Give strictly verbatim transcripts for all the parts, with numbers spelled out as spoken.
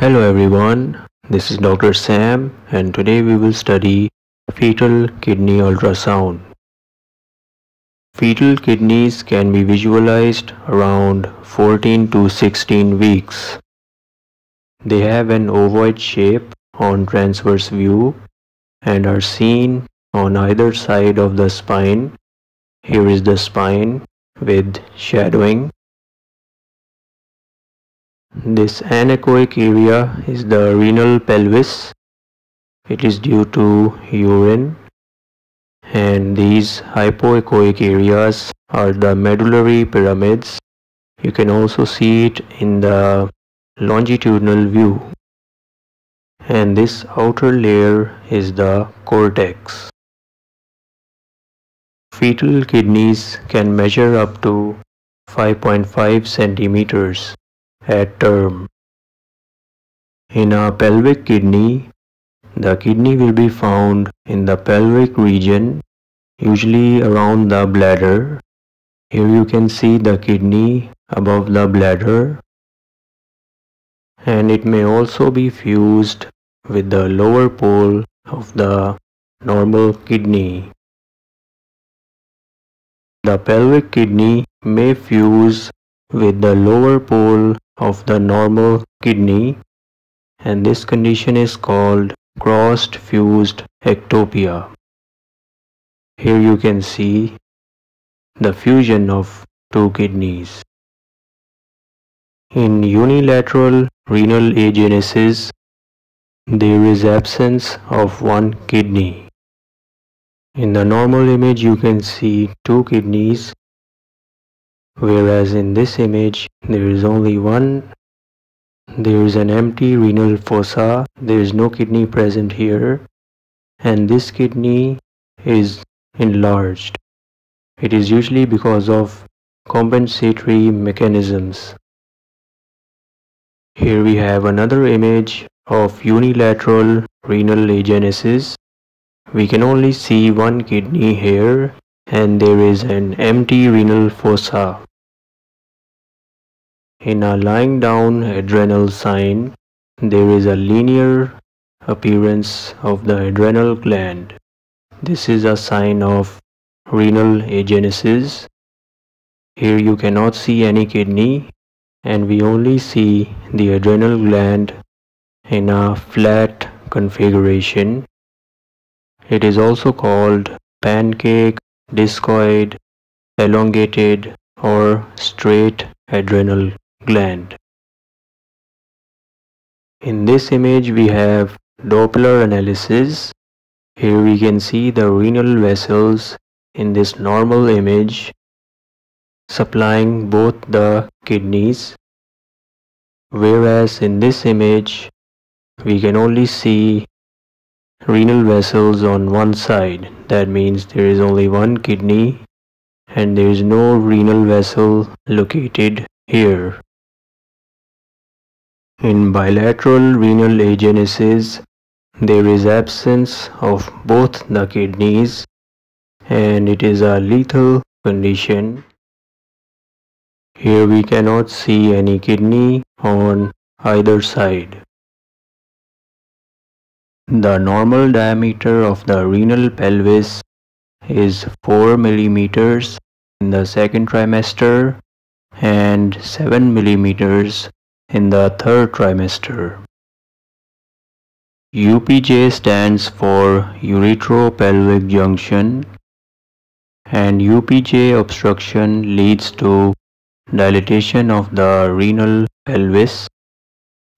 Hello everyone, this is Doctor Sam and today we will study fetal kidney ultrasound. Fetal kidneys can be visualized around fourteen to sixteen weeks. They have an ovoid shape on transverse view and are seen on either side of the spine. Here is the spine with shadowing. This anechoic area is the renal pelvis. It is due to urine, and these hypoechoic areas are the medullary pyramids. You can also see it in the longitudinal view, and this outer layer is the cortex. Fetal kidneys can measure up to five point five centimeters. At term. In a pelvic kidney, the kidney will be found in the pelvic region, usually around the bladder. Here you can see the kidney above the bladder, and it may also be fused with the lower pole of the normal kidney. The pelvic kidney may fuse with the lower pole of the normal kidney, and this condition is called crossed fused ectopia. Here you can see the fusion of two kidneys. In unilateral renal agenesis, there is absence of one kidney. In the normal image you can see two kidneys, whereas in this image there is only one. There is an empty renal fossa. There is no kidney present here, and this kidney is enlarged. It is usually because of compensatory mechanisms. Here we have another image of unilateral renal agenesis. We can only see one kidney here, and there is an empty renal fossa. In a lying down adrenal sign, there is a linear appearance of the adrenal gland. This is a sign of renal agenesis. Here you cannot see any kidney, and we only see the adrenal gland in a flat configuration. It is also called pancake, discoid, elongated, or straight adrenal gland. In this image we have Doppler analysis. Here we can see the renal vessels in this normal image supplying both the kidneys, whereas in this image we can only see renal vessels on one side. That means there is only one kidney, and there is no renal vessel located here. In bilateral renal agenesis, there is absence of both the kidneys, and it is a lethal condition. Here we cannot see any kidney on either side. The normal diameter of the renal pelvis is four millimeters in the second trimester and seven millimeters in the third trimester. U P J stands for uretero-pelvic junction, and U P J obstruction leads to dilatation of the renal pelvis.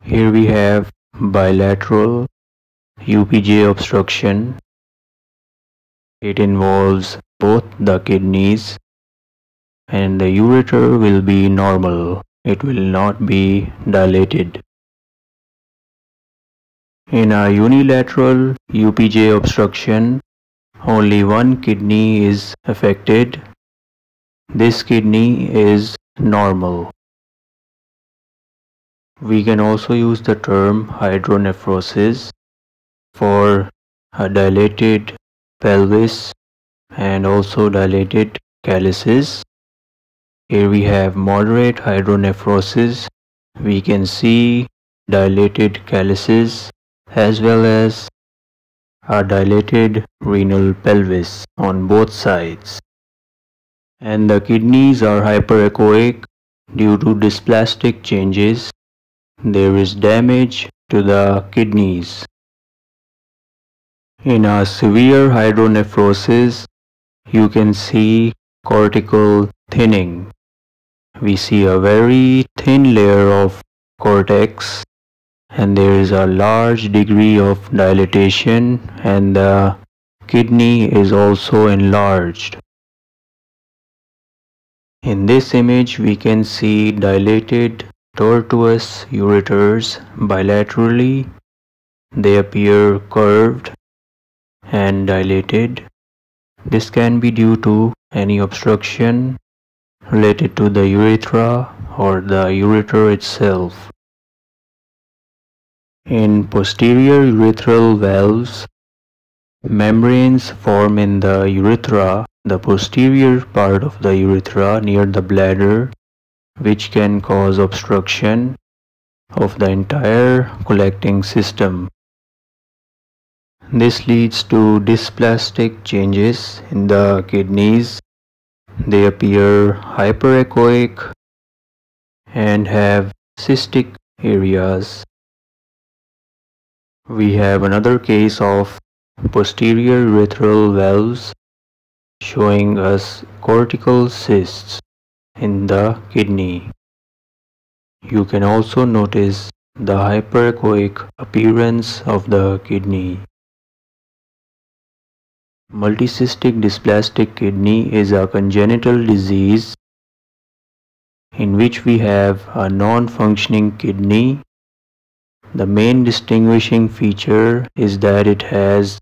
Here we have bilateral U P J obstruction. It involves both the kidneys, and the ureter will be normal. It will not be dilated. In a unilateral U P J obstruction, only one kidney is affected. This kidney is normal. We can also use the term hydronephrosis for a dilated pelvis and also dilated calyces. Here we have moderate hydronephrosis. We can see dilated calyces, as well as a dilated renal pelvis on both sides. And the kidneys are hyperechoic due to dysplastic changes. There is damage to the kidneys. In a severe hydronephrosis, you can see cortical thinning. We see a very thin layer of cortex, and there is a large degree of dilatation, and the kidney is also enlarged. In this image, we can see dilated tortuous ureters bilaterally. They appear curved and dilated. This can be due to any obstruction related to the urethra or the ureter itself. In posterior urethral valves, membranes form in the urethra, the posterior part of the urethra near the bladder, which can cause obstruction of the entire collecting system. This leads to dysplastic changes in the kidneys. They appear hyperechoic and have cystic areas. We have another case of posterior urethral valves showing us cortical cysts in the kidney. You can also notice the hyperechoic appearance of the kidney. Multicystic dysplastic kidney is a congenital disease in which we have a non-functioning kidney. The main distinguishing feature is that it has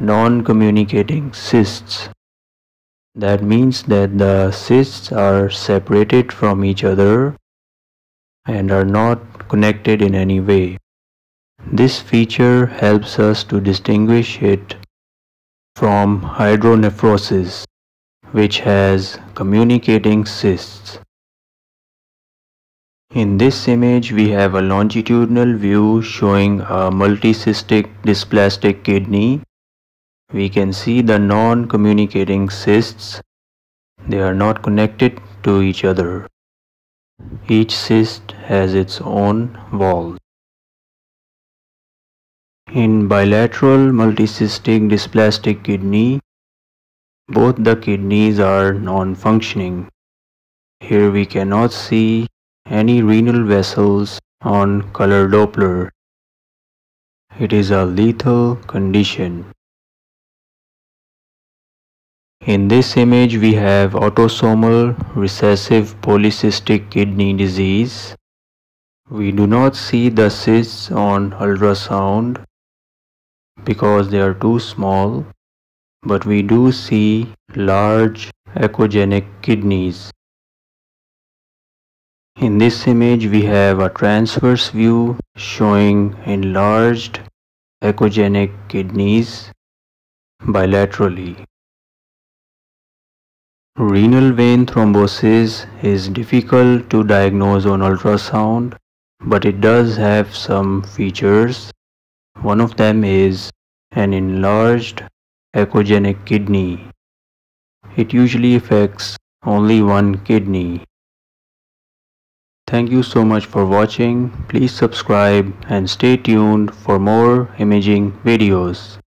non-communicating cysts. That means that the cysts are separated from each other and are not connected in any way. This feature helps us to distinguish it from hydronephrosis, which has communicating cysts. In this image, we have a longitudinal view showing a multicystic dysplastic kidney. We can see the non-communicating cysts. They are not connected to each other. Each cyst has its own wall. In bilateral multicystic dysplastic kidney, both the kidneys are non-functioning. Here we cannot see any renal vessels on color Doppler. It is a lethal condition. In this image, we have autosomal recessive polycystic kidney disease. We do not see the cysts on ultrasound because they are too small, but we do see large echogenic kidneys. In this image, we have a transverse view showing enlarged echogenic kidneys bilaterally. Renal vein thrombosis is difficult to diagnose on ultrasound, but it does have some features. One of them is an enlarged echogenic kidney. It usually affects only one kidney. Thank you so much for watching. Please subscribe and stay tuned for more imaging videos.